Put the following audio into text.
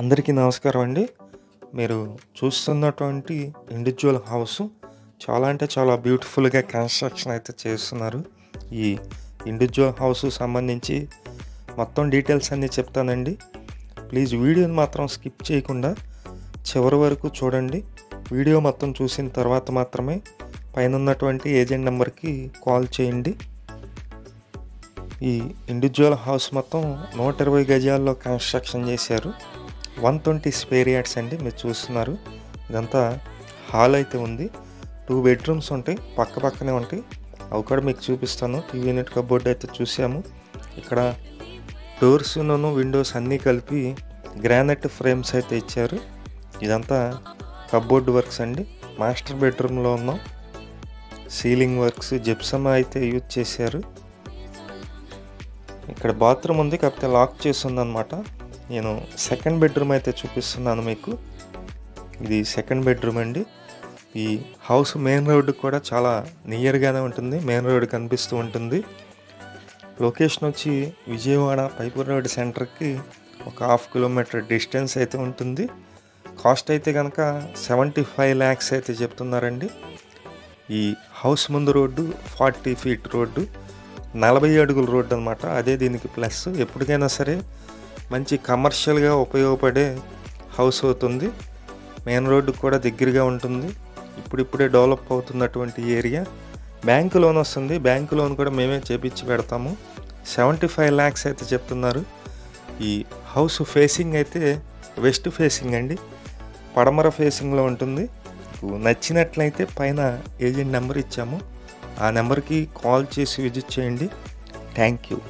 అందరికీ నమస్కారం అండి. మీరు చూస్తున్నటువంటి ఇండివిజువల్ హౌస్ చాలా అంటే చాలా బ్యూటిఫుల్గా కన్స్ట్రక్షన్ అయితే చేస్తున్నారు. ఈ ఇండివిజువల్ హౌస్ సంబంధించి మొత్తం డీటెయిల్స్ అన్నీ చెప్తానండి. ప్లీజ్ వీడియోని మాత్రం స్కిప్ చేయకుండా చివరి వరకు చూడండి. వీడియో మొత్తం చూసిన తర్వాత మాత్రమే పైన ఉన్నటువంటి ఏజెంట్ నెంబర్కి కాల్ చేయండి. ఈ ఇండివిజువల్ హౌస్ మొత్తం 120 గజాల్లో కన్స్ట్రక్షన్ చేశారు. 120 స్పేర్ యార్డ్స్ అండి మీరు చూస్తున్నారు. ఇదంతా హాల్ అయితే ఉంది. 2 బెడ్రూమ్స్ ఉంటాయి, పక్క పక్కనే ఉంటాయి. అవి కూడా మీకు చూపిస్తాను. టీవీ యూనిట్ కబోర్డ్ అయితే చూసాము. ఇక్కడ డోర్స్ను విండోస్ అన్నీ కలిపి గ్రానైట్ ఫ్రేమ్స్ అయితే ఇచ్చారు. ఇదంతా కబోర్డ్ వర్క్స్ అండి. మాస్టర్ బెడ్రూమ్లో ఉన్నాం. సీలింగ్ వర్క్స్ జిప్సమ్ అయితే యూజ్ చేశారు. ఇక్కడ బాత్రూమ్ ఉంది, కాకపోతే లాక్ చేసి ఉందన్నమాట. నేను సెకండ్ బెడ్రూమ్ అయితే చూపిస్తున్నాను మీకు. ఇది సెకండ్ బెడ్రూమ్ అండి. ఈ హౌస్ మెయిన్ రోడ్ కూడా చాలా నియర్గానే ఉంటుంది. మెయిన్ రోడ్ కనిపిస్తూ ఉంటుంది. లొకేషన్ వచ్చి విజయవాడ పైపూర్ రోడ్ సెంటర్కి ఒక 1/2 కిలోమీటర్ డిస్టెన్స్ అయితే ఉంటుంది. కాస్ట్ అయితే కనుక 75 ల్యాక్స్ అయితే చెప్తున్నారండి. ఈ హౌస్ ముందు రోడ్డు 40 ఫీట్ రోడ్డు, 40 అడుగుల రోడ్డు అనమాట. అదే దీనికి ప్లస్. ఎప్పటికైనా సరే మంచి కమర్షియల్గా ఉపయోగపడే హౌస్ అవుతుంది. మెయిన్ రోడ్డు కూడా దగ్గరగా ఉంటుంది. ఇప్పుడిప్పుడే డెవలప్ అవుతున్నటువంటి ఏరియా. బ్యాంకు లోన్ వస్తుంది. బ్యాంకు లోన్ కూడా మేమే చేపించి పెడతాము. 75 ల్యాక్స్ అయితే చెప్తున్నారు. ఈ హౌస్ ఫేసింగ్ అయితే వెస్ట్ ఫేసింగ్ అండి, పడమర ఫేసింగ్లో ఉంటుంది. నచ్చినట్లయితే పైన ఏజెంట్ నెంబర్ ఇచ్చాము, ఆ నెంబర్కి కాల్ చేసి విజిట్ చేయండి. Thank you.